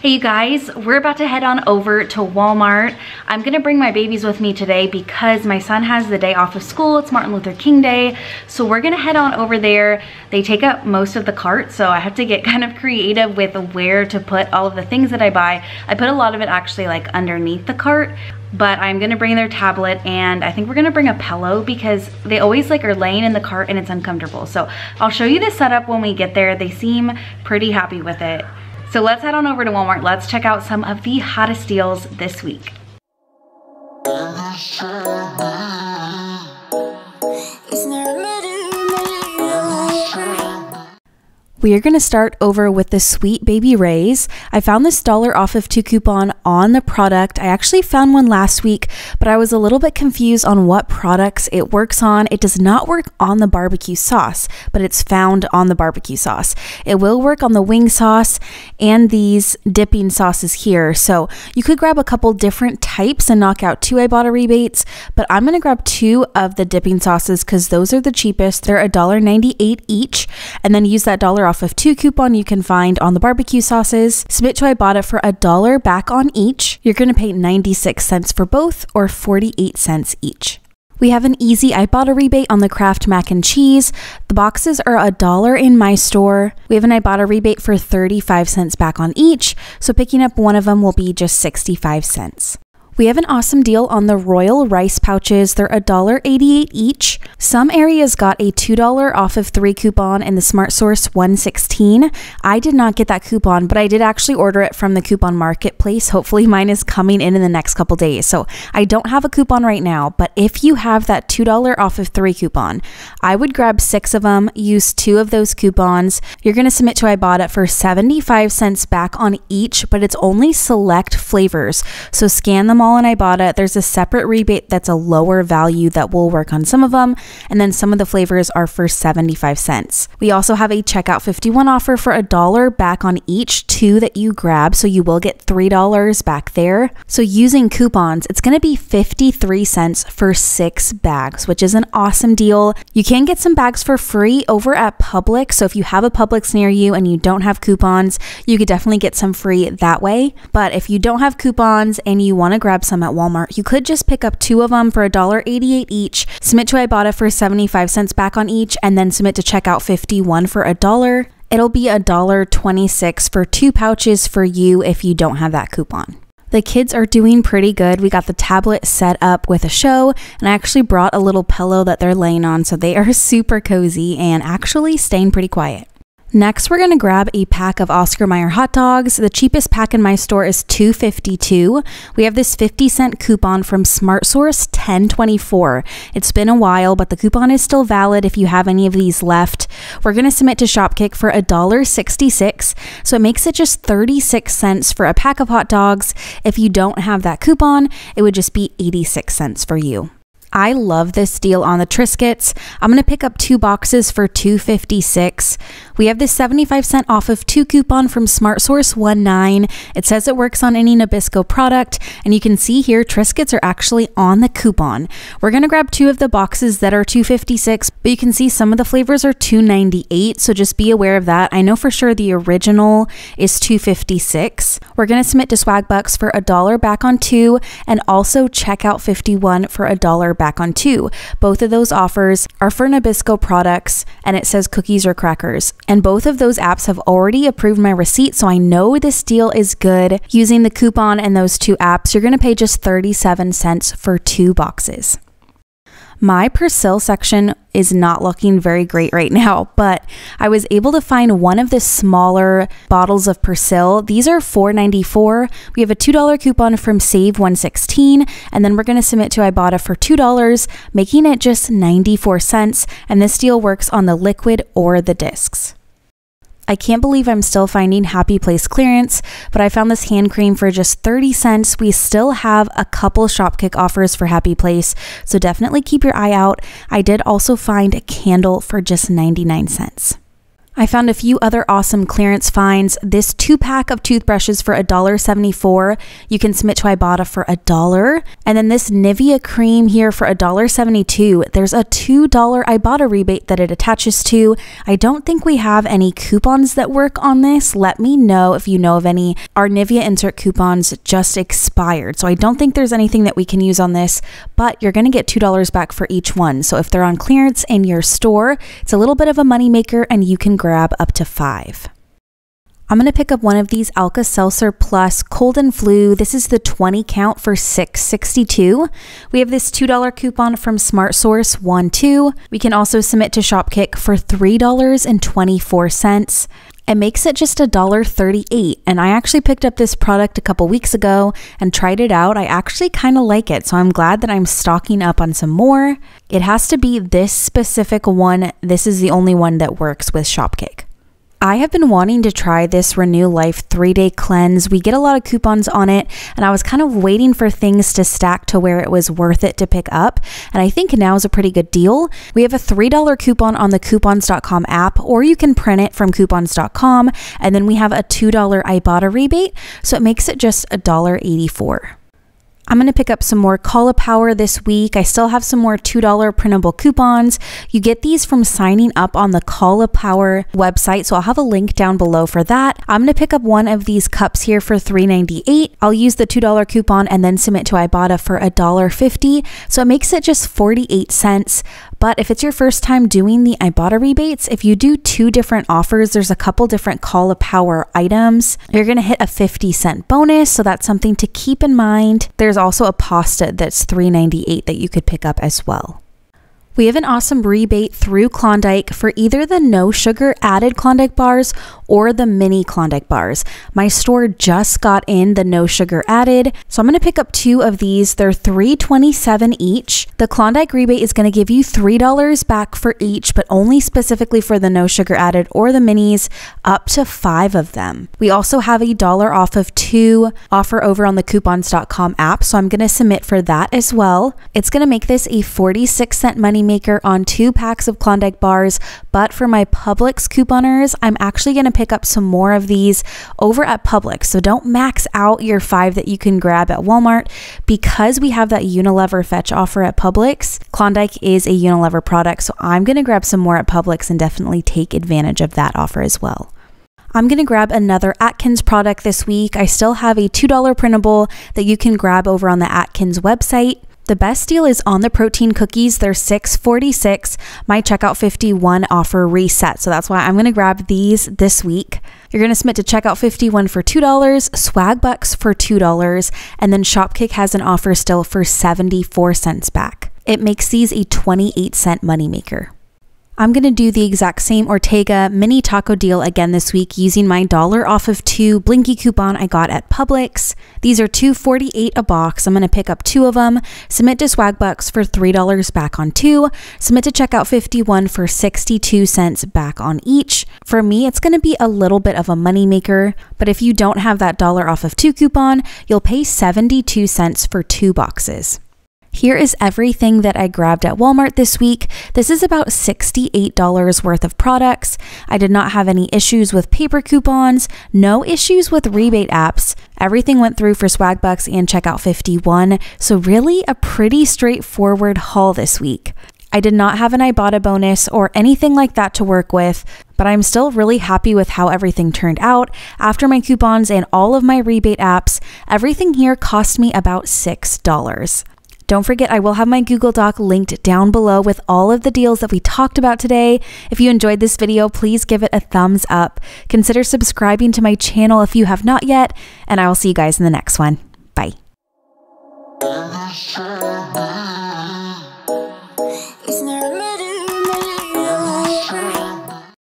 Hey you guys, we're about to head on over to Walmart. I'm gonna bring my babies with me today because my son has the day off of school. It's Martin Luther King Day. So we're gonna head on over there. They take up most of the cart, so I have to get kind of creative with where to put all of the things that I buy. I put a lot of it actually like underneath the cart, but I'm gonna bring their tablet and I think we're gonna bring a pillow because they always like are laying in the cart and it's uncomfortable. So I'll show you the setup when we get there. They seem pretty happy with it. So let's head on over to Walmart. Let's check out some of the hottest deals this week. We are gonna start over with the Sweet Baby Rays. I found this $1 off of 2 coupon on the product. I actually found one last week, but I was a little bit confused on what products it works on. It does not work on the barbecue sauce, but it's found on the barbecue sauce. It will work on the wing sauce and these dipping sauces here. So you could grab a couple different types and knock out 2 Ibotta rebates, but I'm gonna grab 2 of the dipping sauces because those are the cheapest. They're $1.98 each, and then use that $1 off of 2 coupon you can find on the barbecue sauces. Submit to Ibotta for $1 back on each. You're gonna pay 96 cents for both, or 48 cents each. We have an easy Ibotta rebate on the Kraft mac and cheese. The boxes are $1 in my store. We have an Ibotta rebate for 35 cents back on each, so picking up one of them will be just 65 cents. We have an awesome deal on the Royal Rice pouches. They're $1.88 each. Some areas got a $2 off of 3 coupon in the Smart Source 116. I did not get that coupon, but I did actually order it from the coupon marketplace. Hopefully mine is coming in the next couple days. So I don't have a coupon right now, but if you have that $2 off of 3 coupon, I would grab 6 of them, use 2 of those coupons. You're gonna submit to Ibotta for 75 cents back on each, but it's only select flavors. So scan them all in Ibotta. There's a separate rebate that's a lower value that will work on some of them, and then some of the flavors are for 75 cents. We also have a Checkout 51 offer for $1 back on each 2 that you grab, so you will get $3 back there. So using coupons, it's going to be 53 cents for 6 bags, which is an awesome deal. You can get some bags for free over at Publix, so if you have a Publix near you and you don't have coupons, you could definitely get some free that way. But if you don't have coupons and you want to grab some at Walmart, you could just pick up 2 of them for $1.88 each, submit to Ibotta for 75 cents back on each, and then submit to Checkout 51 for $1. It'll be $1.26 for 2 pouches for you if you don't have that coupon. The kids are doing pretty good. We got the tablet set up with a show, and I actually brought a little pillow that they're laying on, so they are super cozy and actually staying pretty quiet. Next, we're gonna grab a pack of Oscar Mayer hot dogs. The cheapest pack in my store is $2.52. We have this 50 cent coupon from Smart Source 1024. It's been a while, but the coupon is still valid if you have any of these left. We're gonna submit to Shopkick for $1.66, so it makes it just 36 cents for a pack of hot dogs. If you don't have that coupon, it would just be 86 cents for you. I love this deal on the Triscuits. I'm gonna pick up 2 boxes for $2.56. We have this 75 cent off of 2 coupon from Smart Source 19. It says it works on any Nabisco product, and you can see here Triscuits are actually on the coupon. We're gonna grab 2 of the boxes that are $2.56, but you can see some of the flavors are $2.98, so just be aware of that. I know for sure the original is $2.56. We're gonna submit to Swagbucks for $1 back on 2, and also Checkout 51 for $1 back on 2. Both of those offers are for Nabisco products, and it says cookies or crackers. And both of those apps have already approved my receipt, so I know this deal is good. Using the coupon and those 2 apps, you're gonna pay just 37 cents for 2 boxes. My Persil section is not looking very great right now, but I was able to find one of the smaller bottles of Persil. These are $4.94. We have a $2 coupon from Save116, and then we're gonna submit to Ibotta for $2, making it just 94 cents, and this deal works on the liquid or the discs. I can't believe I'm still finding Happy Place clearance, but I found this hand cream for just 30 cents. We still have a couple Shopkick offers for Happy Place, so definitely keep your eye out. I did also find a candle for just 99 cents. I found a few other awesome clearance finds. This 2-pack of toothbrushes for $1.74. You can submit to Ibotta for $1. And then this Nivea cream here for $1.72. There's a $2 Ibotta rebate that it attaches to. I don't think we have any coupons that work on this. Let me know if you know of any. Our Nivea insert coupons just expired, so I don't think there's anything that we can use on this, but you're going to get $2 back for each one. So if they're on clearance in your store, it's a little bit of a moneymaker and you can grab up to 5. I'm going to pick up one of these Alka-Seltzer Plus Cold and Flu. This is the 20 count for $6.62. We have this $2 coupon from Smart Source 1-2. We can also submit to Shopkick for $3.24. It makes it just $1.38, and I actually picked up this product a couple weeks ago and tried it out. I actually kind of like it, so I'm glad that I'm stocking up on some more. It has to be this specific one. This is the only one that works with Shopkick. I have been wanting to try this Renew Life 3-Day Cleanse. We get a lot of coupons on it, and I was kind of waiting for things to stack to where it was worth it to pick up, and I think now is a pretty good deal. We have a $3 coupon on the coupons.com app, or you can print it from coupons.com, and then we have a $2 Ibotta rebate, so it makes it just $1.84. I'm going to pick up some more Caulipower this week. I still have some more $2 printable coupons. You get these from signing up on the Caulipower website, so I'll have a link down below for that. I'm going to pick up one of these cups here for $3.98. I'll use the $2 coupon and then submit to Ibotta for $1.50, so it makes it just 48 cents. But if it's your first time doing the Ibotta rebates, if you do 2 different offers, there's a couple different Caulipower items, you're going to hit a 50 cent bonus. So that's something to keep in mind. There's also a pasta that's $3.98 that you could pick up as well. We have an awesome rebate through Klondike for either the no sugar added Klondike bars or the mini Klondike bars. My store just got in the no sugar added, so I'm going to pick up 2 of these. They're $3.27 each. The Klondike rebate is going to give you $3 back for each, but only specifically for the no sugar added or the minis, up to 5 of them. We also have a $1 off of 2 offer over on the coupons.com app, so I'm going to submit for that as well. It's going to make this a 46 cent money maker on 2 packs of Klondike bars. But for my Publix couponers, I'm actually going to pick up some more of these over at Publix. So don't max out your 5 that you can grab at Walmart, because we have that Unilever fetch offer at Publix. Klondike is a Unilever product, so I'm going to grab some more at Publix and definitely take advantage of that offer as well. I'm going to grab another Atkins product this week. I still have a $2 printable that you can grab over on the Atkins website. The best deal is on the protein cookies. They're $6.46. My Checkout 51 offer reset, so that's why I'm going to grab these this week. You're going to submit to Checkout 51 for $2, Swagbucks for $2, and then Shopkick has an offer still for 74 cents back. It makes these a 28 cent moneymaker. I'm going to do the exact same Ortega mini taco deal again this week using my $1 off of 2 Blinky coupon I got at Publix. These are $2.48 a box. I'm going to pick up 2 of them, submit to Swagbucks for $3 back on 2, submit to Checkout 51 for 62 cents back on each. For me, it's going to be a little bit of a moneymaker, but if you don't have that $1 off of 2 coupon, you'll pay 72 cents for 2 boxes. Here is everything that I grabbed at Walmart this week. This is about $68 worth of products. I did not have any issues with paper coupons, no issues with rebate apps. Everything went through for Swagbucks and Checkout 51, so really a pretty straightforward haul this week. I did not have an Ibotta bonus or anything like that to work with, but I'm still really happy with how everything turned out. After my coupons and all of my rebate apps, everything here cost me about $6. Don't forget, I will have my Google Doc linked down below with all of the deals that we talked about today. If you enjoyed this video, please give it a thumbs up. Consider subscribing to my channel if you have not yet, and I will see you guys in the next one. Bye.